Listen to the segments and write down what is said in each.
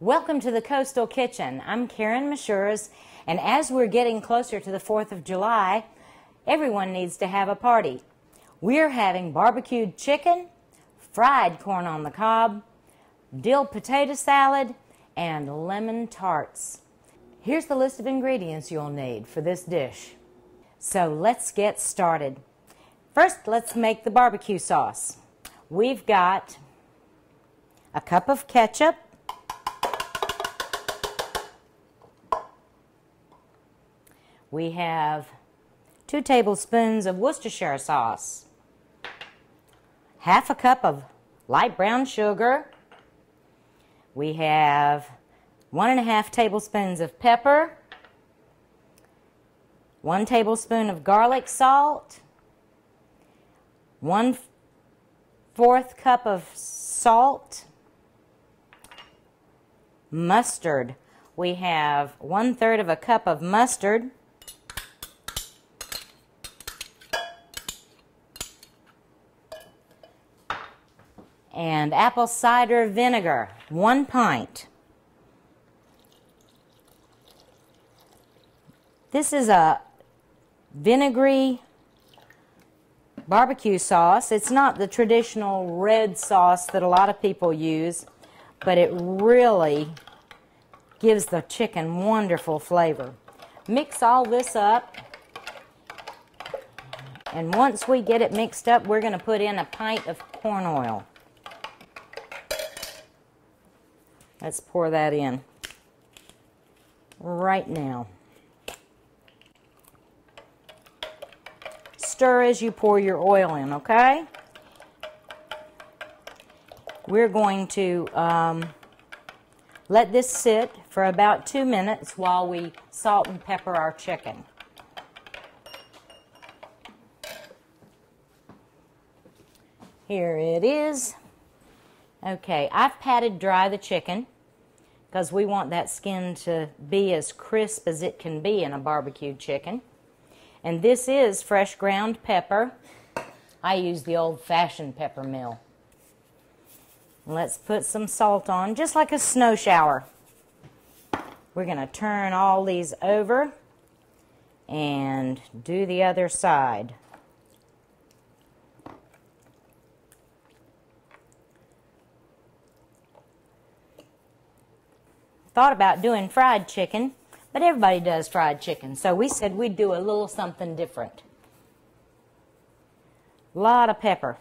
Welcome to the Coastal Kitchen. I'm Karen Measures, and as we're getting closer to the 4th of July, everyone needs to have a party. We're having barbecued chicken, fried corn on the cob, dill potato salad, and lemon tarts. Here's the list of ingredients you'll need for this dish. So let's get started. First, let's make the barbecue sauce. We've got a cup of ketchup, we have 2 tablespoons of Worcestershire sauce, half a cup of light brown sugar, we have 1.5 tablespoons of pepper, 1 tablespoon of garlic salt, 1/4 cup of salt, mustard. We have 1/3 cup of mustard, 1 apple cider vinegar, 1 pint. This is a vinegary barbecue sauce. It's not the traditional red sauce that a lot of people use, but it really gives the chicken wonderful flavor. Mix all this up, and once we get it mixed up, we're going to put in a pint of corn oil. Let's pour that in right now. Stir as you pour your oil in, okay? We're going to let this sit for about 2 minutes while we salt and pepper our chicken. Here it is. Okay, I've patted dry the chicken because we want that skin to be as crisp as it can be in a barbecued chicken. And this is fresh ground pepper. I use the old-fashioned pepper mill. Let's put some salt on, just like a snow shower. We're going to turn all these over and do the other side. Thought about doing fried chicken, but everybody does fried chicken, so we said we'd do a little something different. A lot of pepper.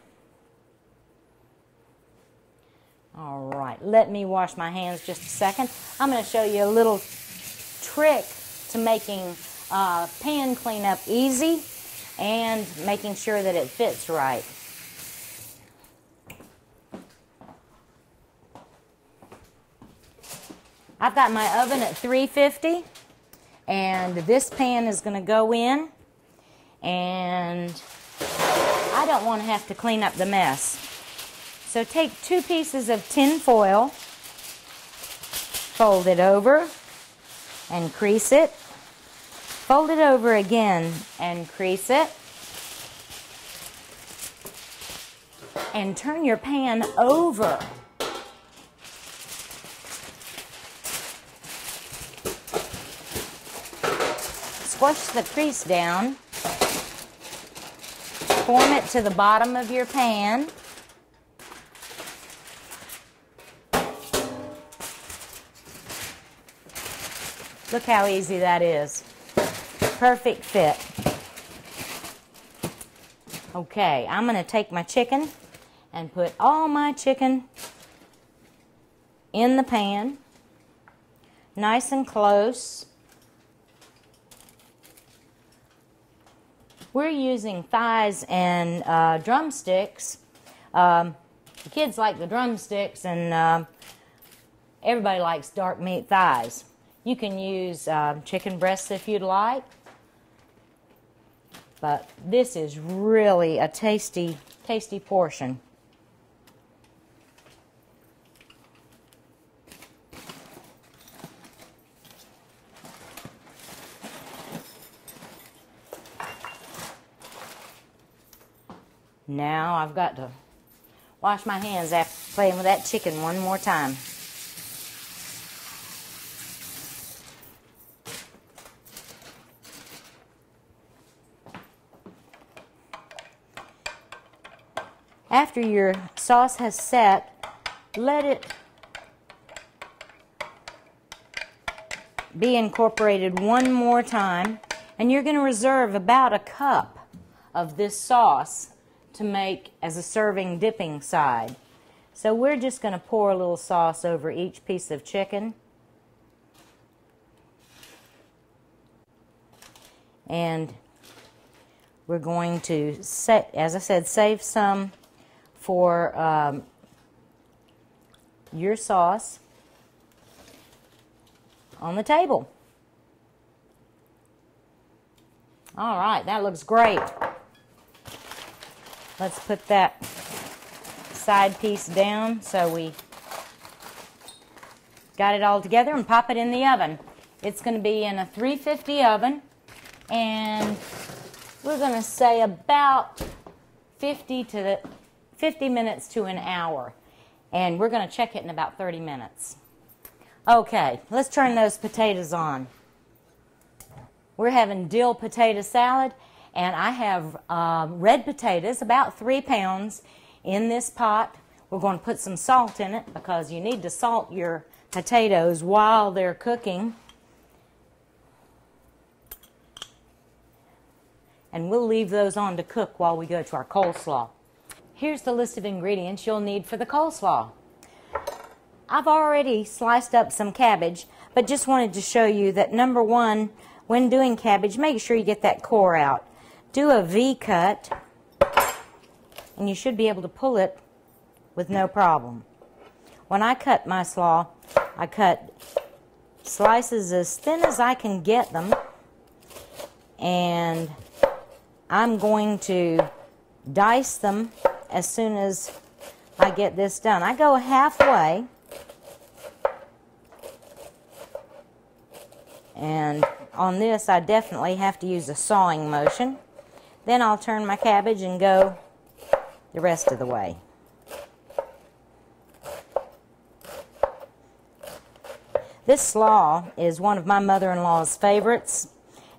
All right, let me wash my hands just a second. I'm going to show you a little trick to making pan cleanup easy and making sure that it fits right. I've got my oven at 350, and this pan is going to go in, and I don't want to have to clean up the mess. So take 2 pieces of tin foil, fold it over and crease it, fold it over again and crease it, and turn your pan over. Squish the crease down, form it to the bottom of your pan, look how easy that is, perfect fit. Okay, I'm going to take my chicken and put all my chicken in the pan, nice and close. We're using thighs and drumsticks. The kids like the drumsticks, and everybody likes dark meat thighs. You can use chicken breasts if you'd like, but this is really a tasty, tasty portion. Now I've got to wash my hands after playing with that chicken one more time. After your sauce has set, let it be incorporated one more time, and you're going to reserve about a cup of this sauce to make as a serving dipping side. So we're just going to pour a little sauce over each piece of chicken. And we're going to, as I said, save some for your sauce on the table. All right, that looks great. Let's put that side piece down so we got it all together and pop it in the oven. It's going to be in a 350 oven, and we're going to say about 50 minutes to an hour, and we're going to check it in about 30 minutes. Okay, let's turn those potatoes on. We're having dill potato salad, and I have red potatoes, about 3 pounds, in this pot. We're going to put some salt in it because you need to salt your potatoes while they're cooking. And we'll leave those on to cook while we go to our coleslaw. Here's the list of ingredients you'll need for the coleslaw. I've already sliced up some cabbage, but just wanted to show you that number one, when doing cabbage, make sure you get that core out. Do a V cut, and you should be able to pull it with no problem. When I cut my slaw, I cut slices as thin as I can get them, and I'm going to dice them as soon as I get this done. I go halfway, and on this I definitely have to use a sawing motion. Then I'll turn my cabbage and go the rest of the way. This slaw is one of my mother-in-law's favorites,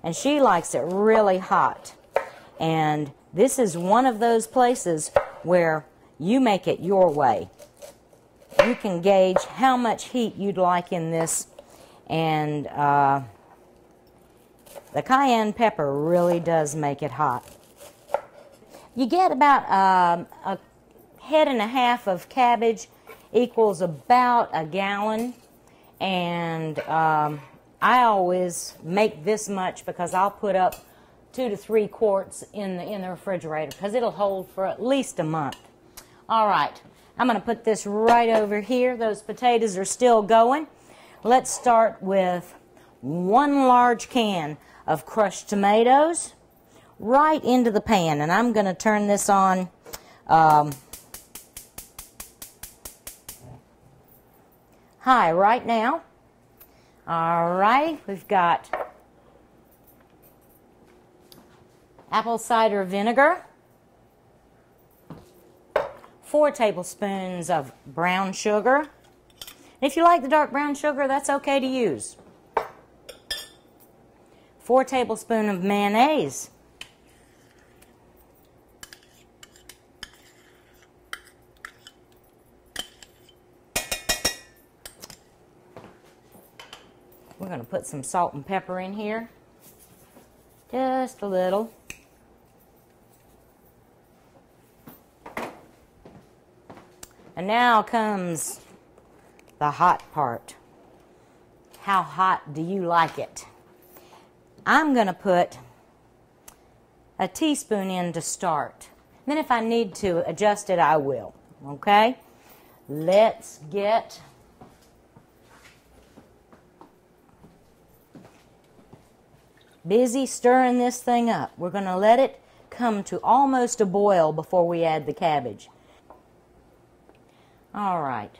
and she likes it really hot. And this is one of those places where you make it your way. You can gauge how much heat you'd like in this, and the cayenne pepper really does make it hot. You get about a head and a half of cabbage, equals about a gallon, and I always make this much because I'll put up 2 to 3 quarts in the refrigerator because it'll hold for at least a month. All right, I'm going to put this right over here. Those potatoes are still going. Let's start with 1 large can of crushed tomatoes right into the pan, and I'm going to turn this on high right now. All right, we've got apple cider vinegar, 4 tablespoons of brown sugar. If you like the dark brown sugar, that's okay to use. 4 tablespoons of mayonnaise. We're going to put some salt and pepper in here, just a little. And now comes the hot part. How hot do you like it? I'm going to put a teaspoon in to start. Then if I need to adjust it, I will. Okay? Let's get busy stirring this thing up. We're going to let it come to almost a boil before we add the cabbage. All right,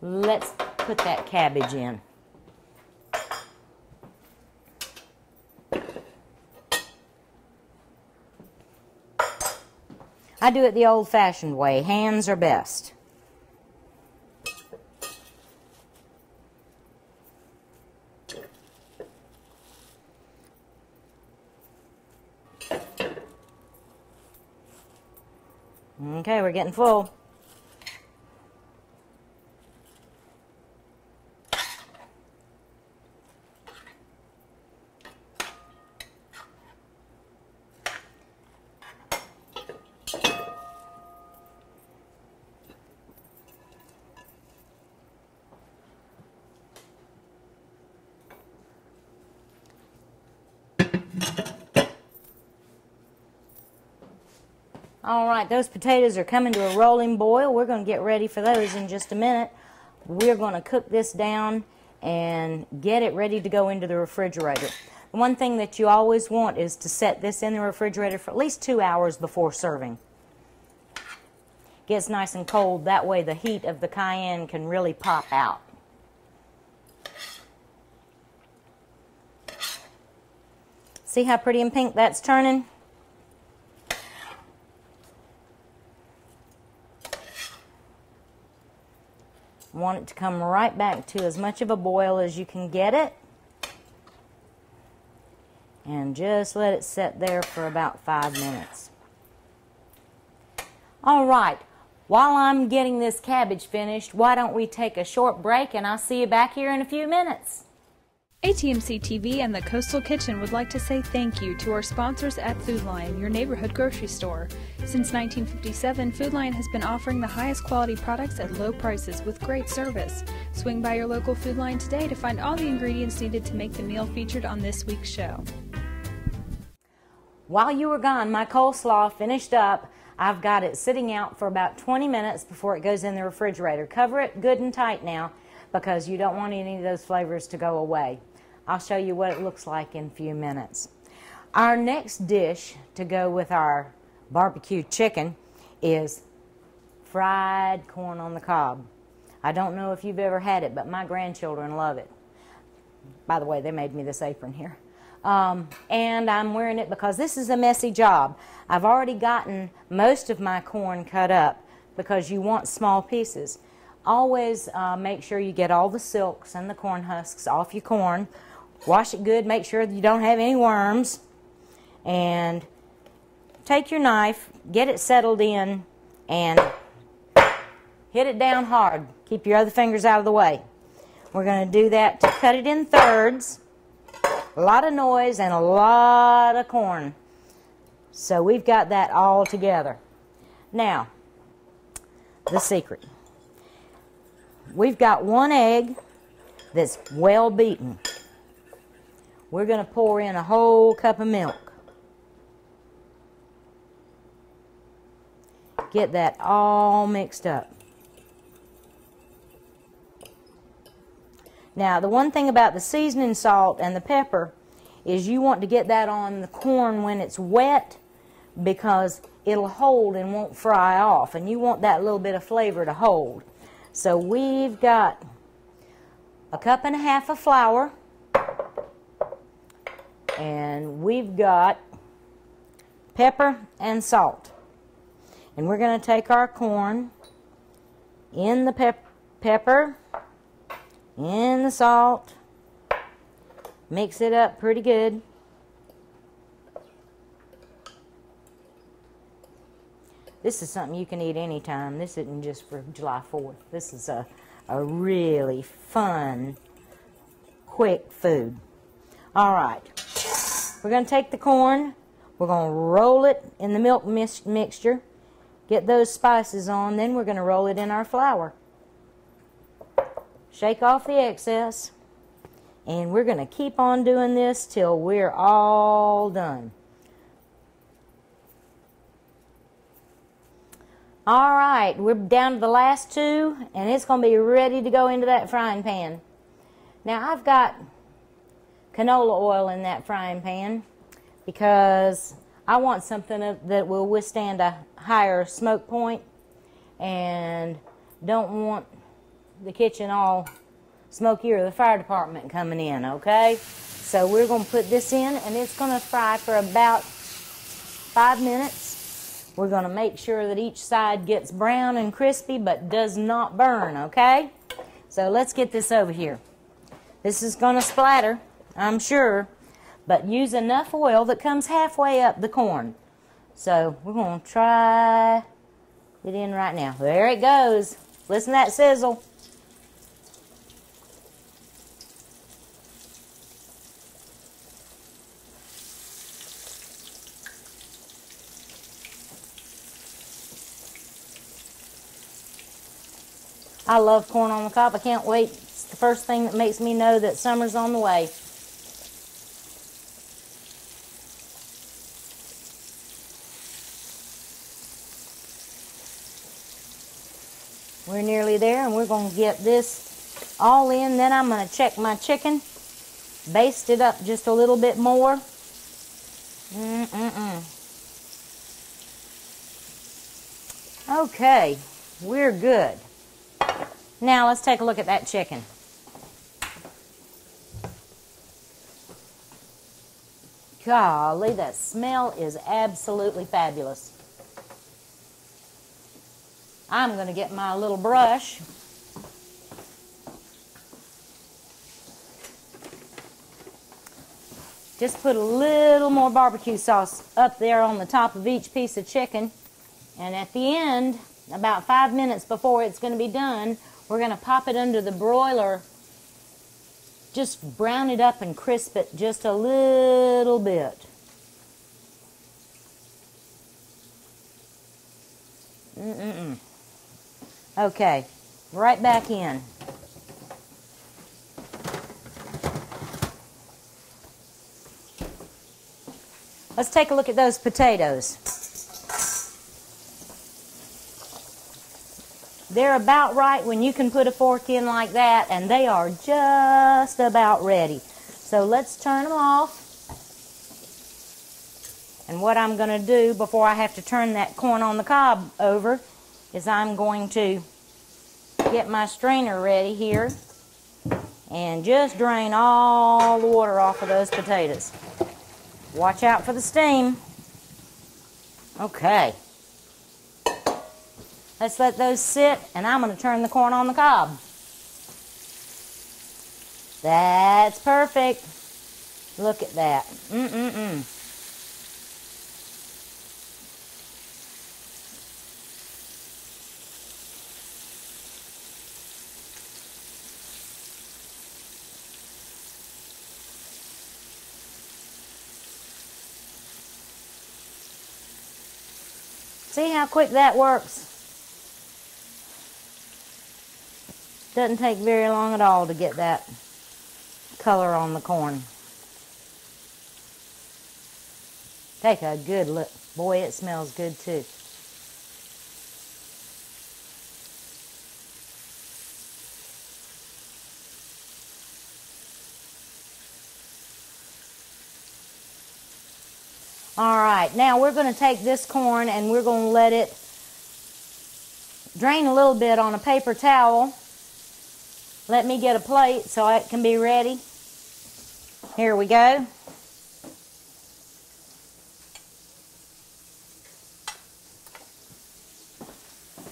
let's put that cabbage in. I do it the old-fashioned way. Hands are best. Okay, we're getting full. All right, those potatoes are coming to a rolling boil. We're going to get ready for those in just a minute. We're going to cook this down and get it ready to go into the refrigerator. The one thing that you always want is to set this in the refrigerator for at least 2 hours before serving. Gets nice and cold. That way the heat of the cayenne can really pop out. See how pretty and pink that's turning? Want it to come right back to as much of a boil as you can get it. And just let it sit there for about 5 minutes. All right, while I'm getting this cabbage finished, why don't we take a short break and I'll see you back here in a few minutes. ATMC TV and the Coastal Kitchen would like to say thank you to our sponsors at Food Lion, your neighborhood grocery store. Since 1957, Food Lion has been offering the highest quality products at low prices with great service. Swing by your local Food Lion today to find all the ingredients needed to make the meal featured on this week's show. While you were gone, my coleslaw finished up. I've got it sitting out for about 20 minutes before it goes in the refrigerator. Cover it good and tight now, because you don't want any of those flavors to go away. I'll show you what it looks like in a few minutes. Our next dish to go with our barbecue chicken is fried corn on the cob. I don't know if you've ever had it, but my grandchildren love it. By the way, they made me this apron here. And I'm wearing it because this is a messy job. I've already gotten most of my corn cut up because you want small pieces. Always make sure you get all the silks and the corn husks off your corn. Wash it good, make sure that you don't have any worms. And take your knife, get it settled in, and hit it down hard. Keep your other fingers out of the way. We're going to do that to cut it in thirds. A lot of noise and a lot of corn. So we've got that all together. Now, the secret. We've got one egg that's well beaten. We're going to pour in a whole cup of milk. Get that all mixed up. Now, the one thing about the seasoning salt and the pepper is you want to get that on the corn when it's wet, because it'll hold and won't fry off, and you want that little bit of flavor to hold. So we've got a cup and a half of flour, and we've got pepper and salt. And we're going to take our corn in the pepper, in the salt, mix it up pretty good. This is something you can eat anytime. This isn't just for July 4th. This is a really fun, quick food. All right. We're going to take the corn. We're going to roll it in the milk mixture. Get those spices on. Then we're going to roll it in our flour. Shake off the excess. And we're going to keep on doing this till we're all done. All right, we're down to the last two, and it's going to be ready to go into that frying pan. Now, I've got canola oil in that frying pan because I want something that will withstand a higher smoke point, and don't want the kitchen all smoky or the fire department coming in, okay? So we're going to put this in, and it's going to fry for about 5 minutes. We're going to make sure that each side gets brown and crispy, but does not burn, okay? So let's get this over here. This is going to splatter, I'm sure, but use enough oil that comes halfway up the corn. So we're going to try it in right now. There it goes. Listen to that sizzle. I love corn on the cob. I can't wait. It's the first thing that makes me know that summer's on the way. We're nearly there, and we're going to get this all in. Then I'm going to check my chicken, baste it up just a little bit more. Okay, we're good. Now let's take a look at that chicken. Golly, that smell is absolutely fabulous. I'm going to get my little brush. Just put a little more barbecue sauce up there on the top of each piece of chicken. And at the end, about 5 minutes before it's going to be done, we're going to pop it under the broiler. Just brown it up and crisp it just a little bit. Okay, right back in. Let's take a look at those potatoes. They're about right when you can put a fork in like that, and they are just about ready. So let's turn them off. And what I'm going to do before I have to turn that corn on the cob over is I'm going to get my strainer ready here and just drain all the water off of those potatoes. Watch out for the steam. Okay. Let's let those sit, and I'm going to turn the corn on the cob. That's perfect. Look at that. See how quick that works? Doesn't take very long at all to get that color on the corn. Take a good look. Boy, it smells good too. All right, now we're going to take this corn and we're going to let it drain a little bit on a paper towel. Let me get a plate so it can be ready. Here we go.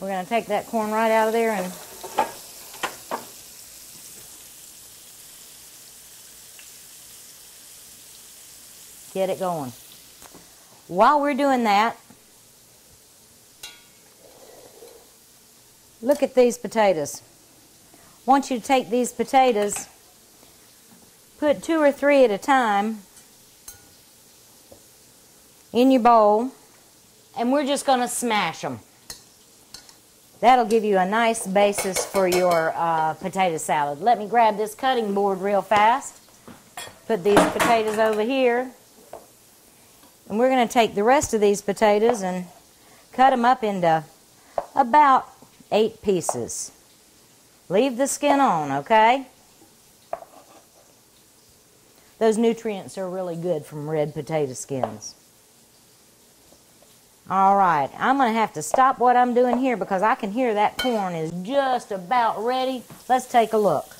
We're going to take that corn right out of there and get it going. While we're doing that, look at these potatoes. I want you to take these potatoes, put 2 or 3 at a time in your bowl, and we're just going to smash them. That'll give you a nice basis for your potato salad. Let me grab this cutting board real fast, put these potatoes over here. And we're going to take the rest of these potatoes and cut them up into about 8 pieces. Leave the skin on, okay? Those nutrients are really good from red potato skins. All right, I'm going to have to stop what I'm doing here because I can hear that corn is just about ready. Let's take a look.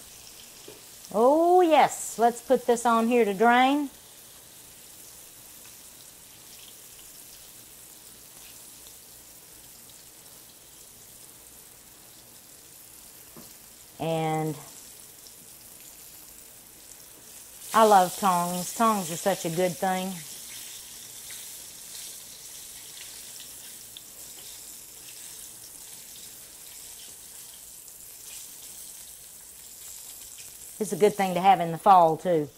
Oh, yes, let's put this on here to drain. And I love tongs. Tongs are such a good thing. It's a good thing to have in the fall too.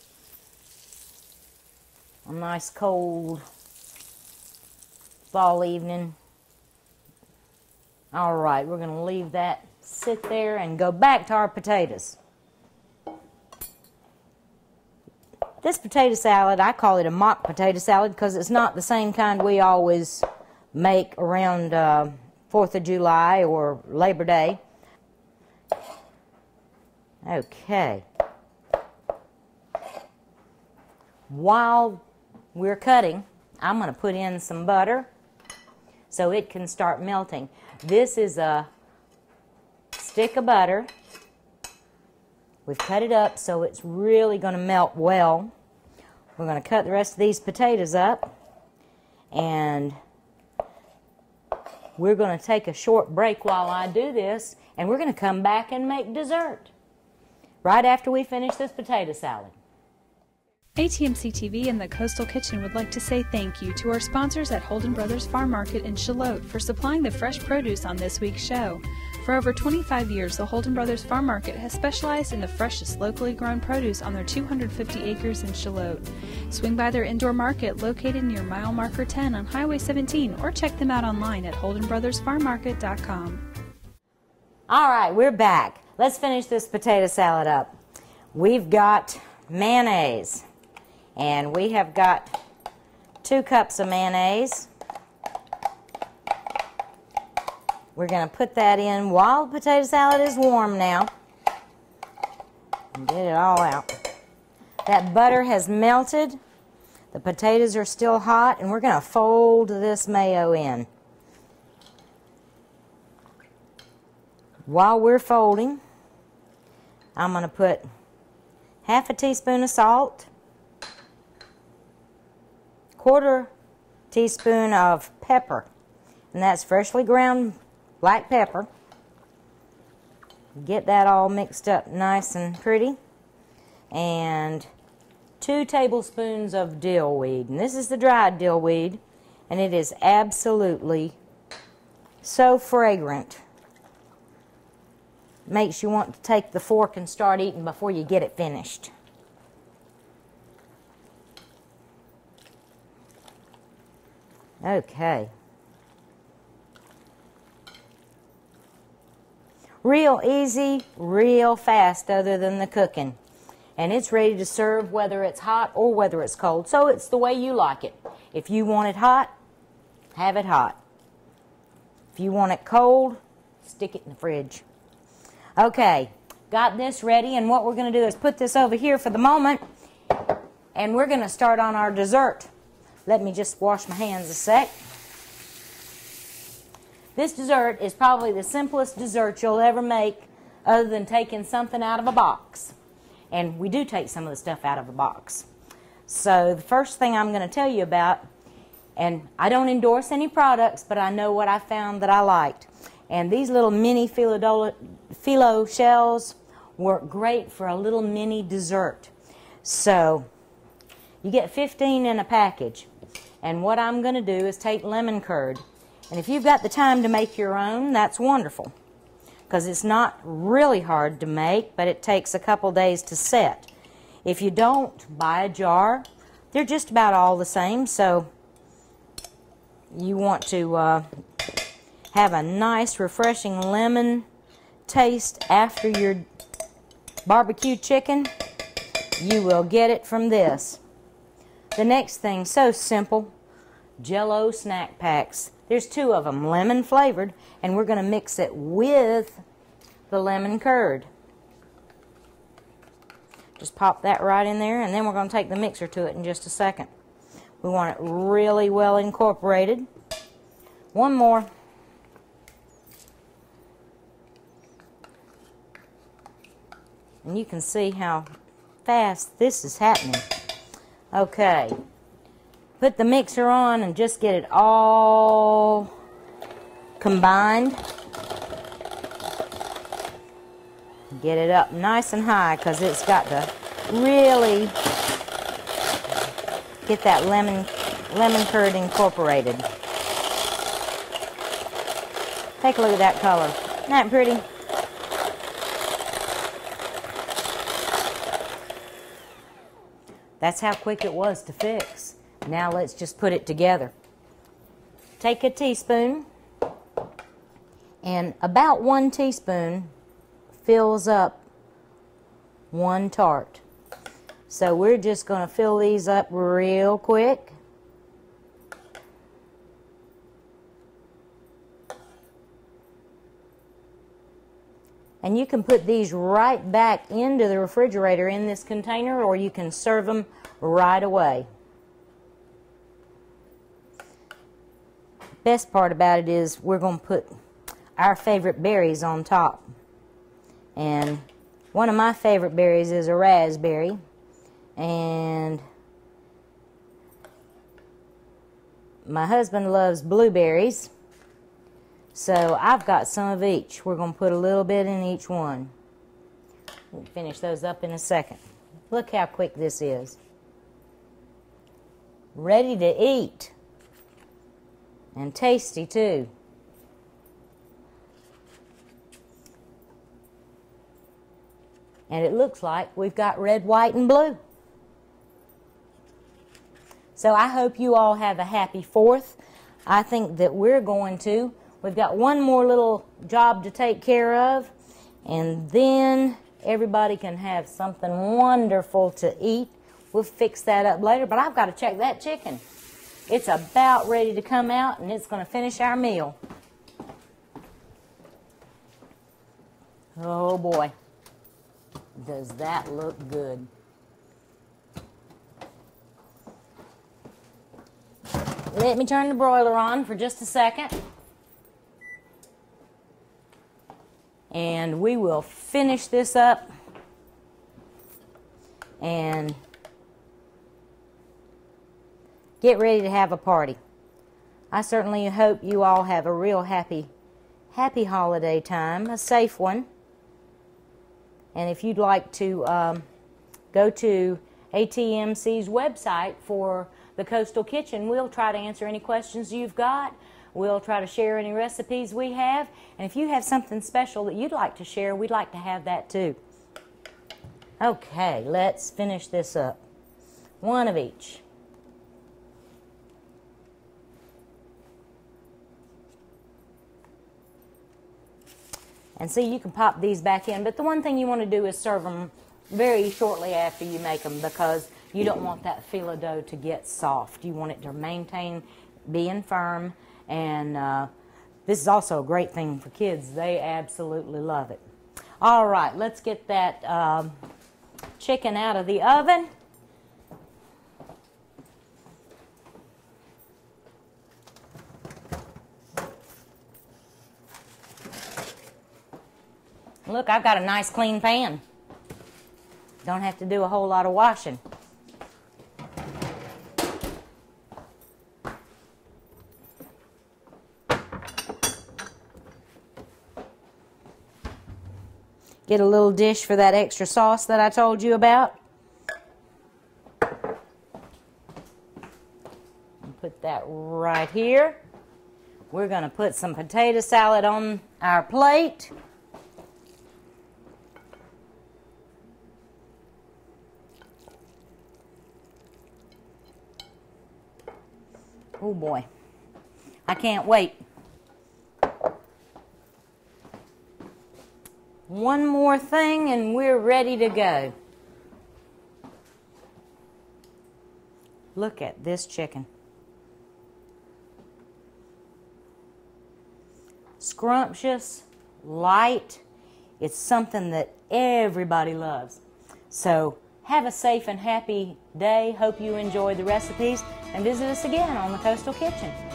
A nice cold fall evening. All right, we're going to leave that sit there and go back to our potatoes. This potato salad, I call it a mock potato salad because it's not the same kind we always make around 4th of July or Labor Day. Okay. While we're cutting, I'm going to put in some butter so it can start melting. This is a stick of butter. We've cut it up so it's really going to melt well. We're going to cut the rest of these potatoes up, and we're going to take a short break while I do this, and we're going to come back and make dessert right after we finish this potato salad. ATMC TV and the Coastal Kitchen would like to say thank you to our sponsors at Holden Brothers Farm Market in Shallotte for supplying the fresh produce on this week's show. For over 25 years, the Holden Brothers Farm Market has specialized in the freshest locally grown produce on their 250 acres in Shallotte. Swing by their indoor market located near mile marker 10 on Highway 17 or check them out online at holdenbrothersfarmmarket.com. All right, we're back. Let's finish this potato salad up. We've got mayonnaise. And we have got 2 cups of mayonnaise. We're going to put that in while the potato salad is warm now. And get it all out. That butter has melted. The potatoes are still hot, and we're going to fold this mayo in. While we're folding, I'm going to put half a teaspoon of salt, 1/4 teaspoon of pepper, and that's freshly ground black pepper. Get that all mixed up nice and pretty. And 2 tablespoons of dill weed, and this is the dried dill weed, and it is absolutely so fragrant. Makes you want to take the fork and start eating before you get it finished. Okay. Real easy, real fast other than the cooking. And it's ready to serve whether it's hot or whether it's cold. So it's the way you like it. If you want it hot, have it hot. If you want it cold, stick it in the fridge. Okay, got this ready, and what we're going to do is put this over here for the moment, and we're going to start on our dessert. Let me just wash my hands a sec. This dessert is probably the simplest dessert you'll ever make other than taking something out of a box. And we do take some of the stuff out of a box. So the first thing I'm going to tell you about, and I don't endorse any products, but I know what I found that I liked. And these little mini phyllo shells work great for a little mini dessert. So you get 15 in a package. And what I'm going to do is take lemon curd. And if you've got the time to make your own, that's wonderful, because it's not really hard to make, but it takes a couple days to set. If you don't, buy a jar. They're just about all the same, so you want to have a nice, refreshing lemon taste after your barbecue chicken. You will get it from this. The next thing, so simple, Jell-O snack packs. There's 2 of them, lemon flavored, and we're going to mix it with the lemon curd. Just pop that right in there, and then we're going to take the mixer to it in just a second. We want it really well incorporated. One more. And you can see how fast this is happening. Okay. Put the mixer on and just get it all combined. Get it up nice and high because it's got to really get that lemon curd incorporated. Take a look at that color. Isn't that pretty? That's how quick it was to fix. Now let's just put it together. Take a teaspoon, and about 1 teaspoon fills up 1 tart. So we're just going to fill these up real quick. And you can put these right back into the refrigerator in this container, or you can serve them right away. Best part about it is we're going to put our favorite berries on top. And one of my favorite berries is a raspberry. And my husband loves blueberries. So I've got some of each. We're going to put a little bit in each one. We'll finish those up in a second. Look how quick this is. Ready to eat. And tasty too. And it looks like we've got red, white, and blue. So I hope you all have a happy Fourth. I think that we're going to. We've got one more little job to take care of, and then everybody can have something wonderful to eat. We'll fix that up later, but I've got to check that chicken. It's about ready to come out, and it's going to finish our meal. Oh boy, does that look good. Let me turn the broiler on for just a second. And we will finish this up and get ready to have a party. I certainly hope you all have a real happy holiday time, a safe one. And if you'd like to go to ATMC's website for the Coastal Kitchen, we'll try to answer any questions you've got. We'll try to share any recipes we have. And if you have something special that you'd like to share, we'd like to have that too. Okay, let's finish this up. One of each. And see, you can pop these back in. But the one thing you want to do is serve them very shortly after you make them, because you don't want that filo dough to get soft. You want it to maintain being firm. And this is also a great thing for kids. They absolutely love it. All right, let's get that chicken out of the oven. Look, I've got a nice clean pan. Don't have to do a whole lot of washing. Get a little dish for that extra sauce that I told you about. Put that right here. We're going to put some potato salad on our plate. Oh boy, I can't wait. One more thing and we're ready to go. Look at this chicken. Scrumptious, light. It's something that everybody loves. So have a safe and happy day. Hope you enjoyed the recipes, and visit us again on the Coastal Kitchen.